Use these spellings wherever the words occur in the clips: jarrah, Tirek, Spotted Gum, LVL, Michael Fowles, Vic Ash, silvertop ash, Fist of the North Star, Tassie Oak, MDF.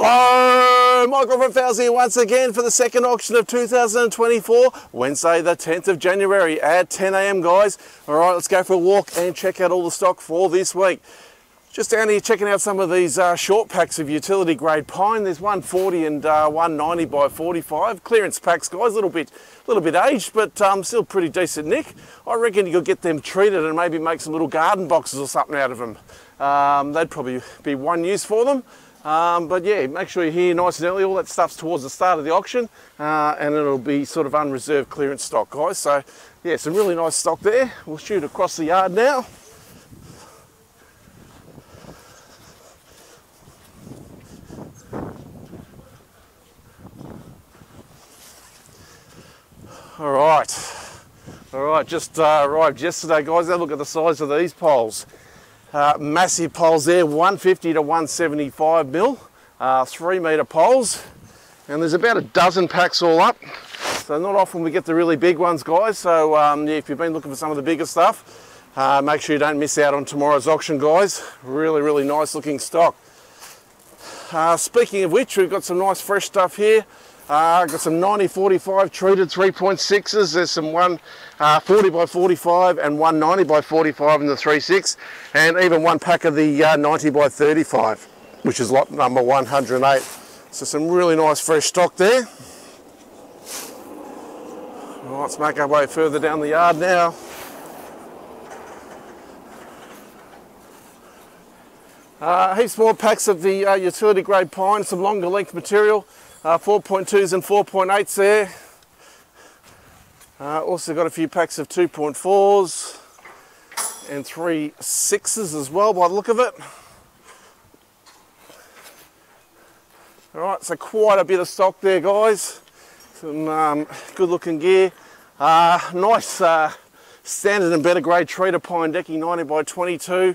Hello, Michael Fowles here once again for the second auction of 2024, Wednesday the 10th of January at 10 a.m. guys. Alright, let's go for a walk and check out all the stock for this week. Just down here checking out some of these short packs of utility grade pine. There's 140 and 190 by 45. Clearance packs guys, a little bit aged but still pretty decent nick. I reckon you could get them treated and maybe make some little garden boxes or something out of them. They'd probably be one use for them. But yeah, make sure you're here nice and early. All that stuff's towards the start of the auction and it'll be sort of unreserved clearance stock guys. So yeah, some really nice stock there. We'll shoot across the yard now. All right, just arrived yesterday guys. Have a look at the size of these poles. Massive poles there, 150 to 175 mil, 3 metre poles, and there's about a dozen packs all up, so not often we get the really big ones guys. So yeah, if you've been looking for some of the bigger stuff, make sure you don't miss out on tomorrow's auction guys. Really nice looking stock. Speaking of which, we've got some nice fresh stuff here. Got some 90/45 treated 3.6s. There's some 140 by 45 and 190 by 45 in the 3.6, and even one pack of the 90 by 35, which is lot number 108. So some really nice fresh stock there. Well, let's make our way further down the yard now. Heaps more packs of the utility grade pine, some longer length material. 4.2s and 4.8s there. Also got a few packs of 2.4s and 3.6s as well by the look of it. Alright, so quite a bit of stock there guys. Some good looking gear. Nice standard and better grade treated pine decking, 90 by 22.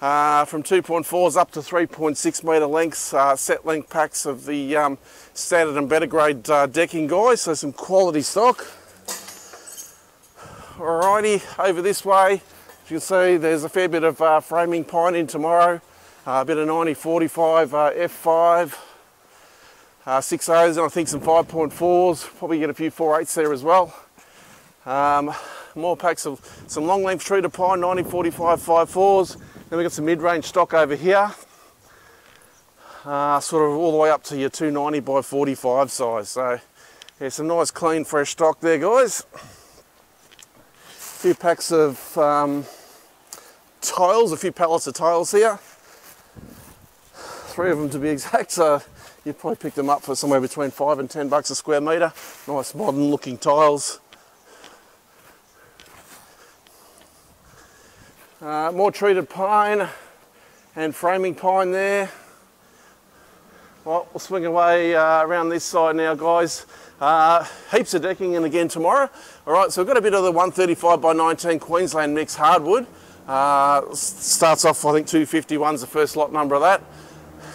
From 2.4s up to 3.6 metre lengths, set length packs of the standard and better grade decking guys, so some quality stock. Alrighty, over this way, as you can see there's a fair bit of framing pine in tomorrow, a bit of 90/45 F5, 6.0s and I think some 5.4s, probably get a few 4.8s there as well. More packs of some long length treated pine, 90/45 5.4s. Then we've got some mid-range stock over here, sort of all the way up to your 290 by 45 size. So yeah, some nice clean fresh stock there guys. A few packs of tiles, a few pallets of tiles here, 3 of them to be exact, so you probably picked them up for somewhere between $5 and $10 a square metre. Nice modern looking tiles. More treated pine and framing pine there. Right, we'll swing away around this side now guys. Heaps of decking in again tomorrow. Alright, so we've got a bit of the 135 by 19 Queensland mixed hardwood. Starts off I think 251's the first lot number of that.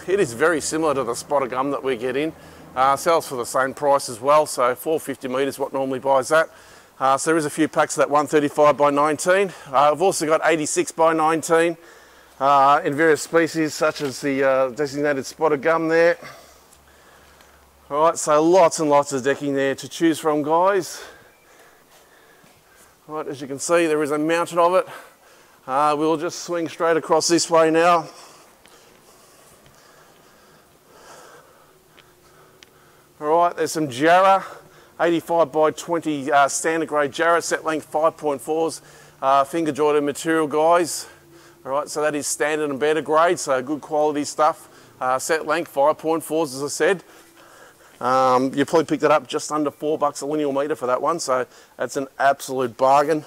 It is very similar to the spotted gum that we get in. Sells for the same price as well, so 450 metres what normally buys that. So there is a few packs of that 135 by 19. I've also got 86 by 19 in various species such as the designated spotted gum there. Alright, so lots and lots of decking there to choose from guys. Alright, as you can see there is a mountain of it. We'll just swing straight across this way now. Alright, there's some jarrah. 85 by 20 standard grade jarrah, set length 5.4s, finger jointed material guys. Alright, so that is standard and better grade, so good quality stuff. Set length 5.4s as I said. You probably picked it up just under $4 a lineal metre for that one, so that's an absolute bargain.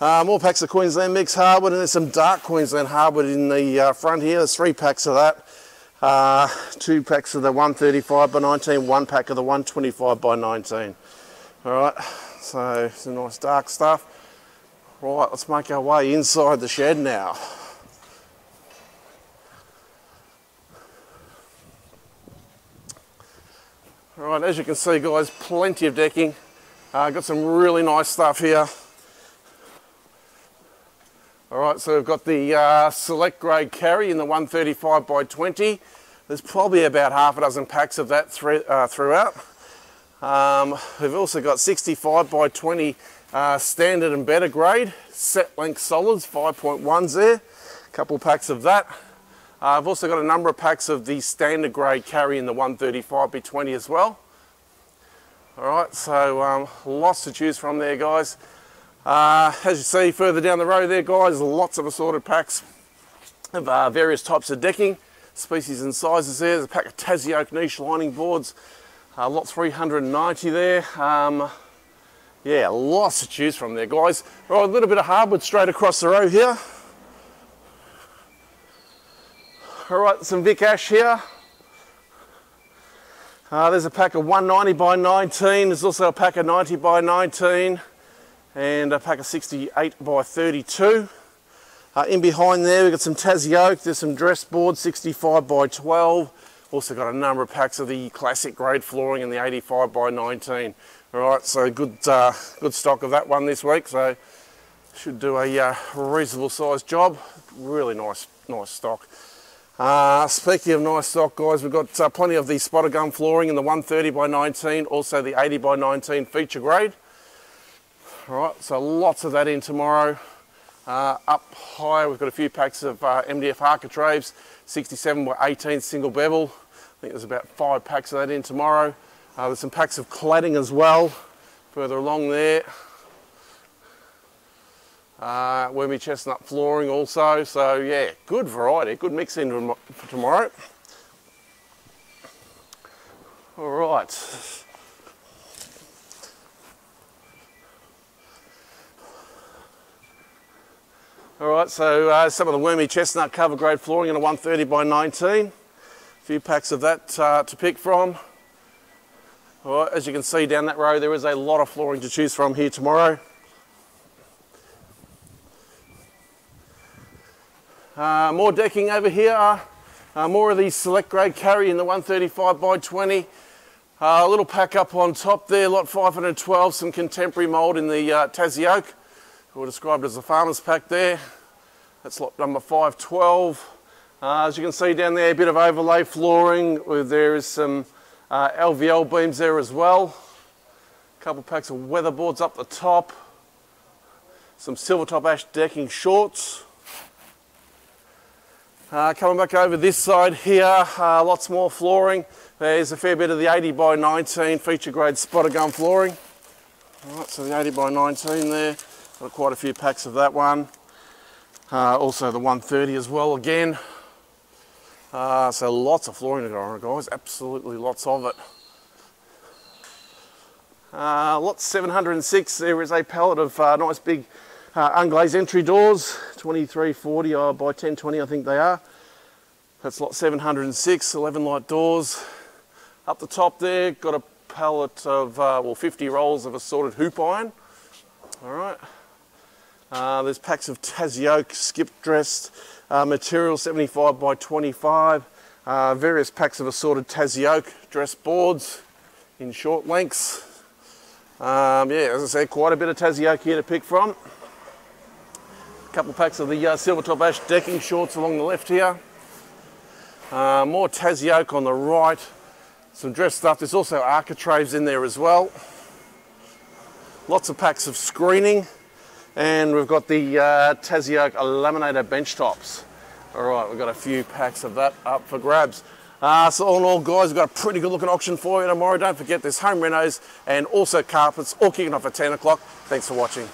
More packs of Queensland mixed hardwood, and there's some dark Queensland hardwood in the front here. There's 3 packs of that. 2 packs of the 135 by 19, 1 pack of the 125 by 19. Alright, so some nice dark stuff. Right, let's make our way inside the shed now. Alright, as you can see guys, plenty of decking. Got some really nice stuff here. Alright, so we've got the select grade carry in the 135 by 20. There's probably about half a dozen packs of that throughout. We've also got 65 by 20 standard and better grade, set length solids, 5.1s there, a couple packs of that. I've also got a number of packs of the standard grade carry in the 135 by 20 as well. Alright, so lots to choose from there, guys. As you see further down the road there, guys, lots of assorted packs of various types of decking, species and sizes there. There's a pack of Tassie Oak niche lining boards, lot 390 there. Yeah, lots to choose from there, guys. All right, a little bit of hardwood straight across the road here. All right, some Vic Ash here. There's a pack of 190 by 19. There's also a pack of 90 by 19 and a pack of 68 by 32. In behind there, we've got some Tassie Oak. There's some dress boards, 65 by 12. Also got a number of packs of the classic grade flooring and the 85 by 19. Alright, so good stock of that one this week, so should do a reasonable sized job. Really nice stock. Speaking of nice stock, guys, we've got plenty of the spotter gum flooring in the 130 by 19, also the 80 by 19 feature grade. Alright, so lots of that in tomorrow. Up higher, we've got a few packs of MDF architraves, 67 by 18 single bevel. I think there's about 5 packs of that in tomorrow. There's some packs of cladding as well, further along there. Wormy chestnut flooring also, so yeah, good variety, good mix in for tomorrow. All right. All right, so some of the wormy chestnut cover grade flooring in a 130 by 19. A few packs of that to pick from. Well, as you can see down that row, there is a lot of flooring to choose from here tomorrow. More decking over here, more of these select grade carry in the 135 by 20. A little pack up on top there, lot 512, some contemporary mould in the Tassie Oak, or described as the farmer's pack there. That's lot number 512. As you can see down there, a bit of overlay flooring. There is some LVL beams there as well. A couple packs of weatherboards up the top. Some silvertop ash decking shorts. Coming back over this side here, lots more flooring. There's a fair bit of the 80 by 19 feature grade spotter gum flooring. All right, so the 80 by 19 there. Got quite a few packs of that one. Also the 130 as well again. So lots of flooring to go on, guys, absolutely lots of it. Lot 706, there is a pallet of nice big unglazed entry doors, 2340 by 1020 I think they are. That's lot 706, 11 light doors. Up the top there, got a pallet of, 50 rolls of assorted hoop iron. All right. There's packs of Tassie Oak skip dressed material, 75 by 25. Various packs of assorted Tassie Oak dress boards in short lengths. Yeah, as I said, quite a bit of Tassie Oak here to pick from. A couple packs of the silvertop ash decking shorts along the left here. More Tassie Oak on the right. Some dress stuff. There's also architraves in there as well. Lots of packs of screening. And we've got the Tassie Oak laminator bench tops. All right, we've got a few packs of that up for grabs. So all in all, guys, we've got a pretty good looking auction for you tomorrow. Don't forget, there's home renos and also carpets, all kicking off at 10 o'clock. Thanks for watching.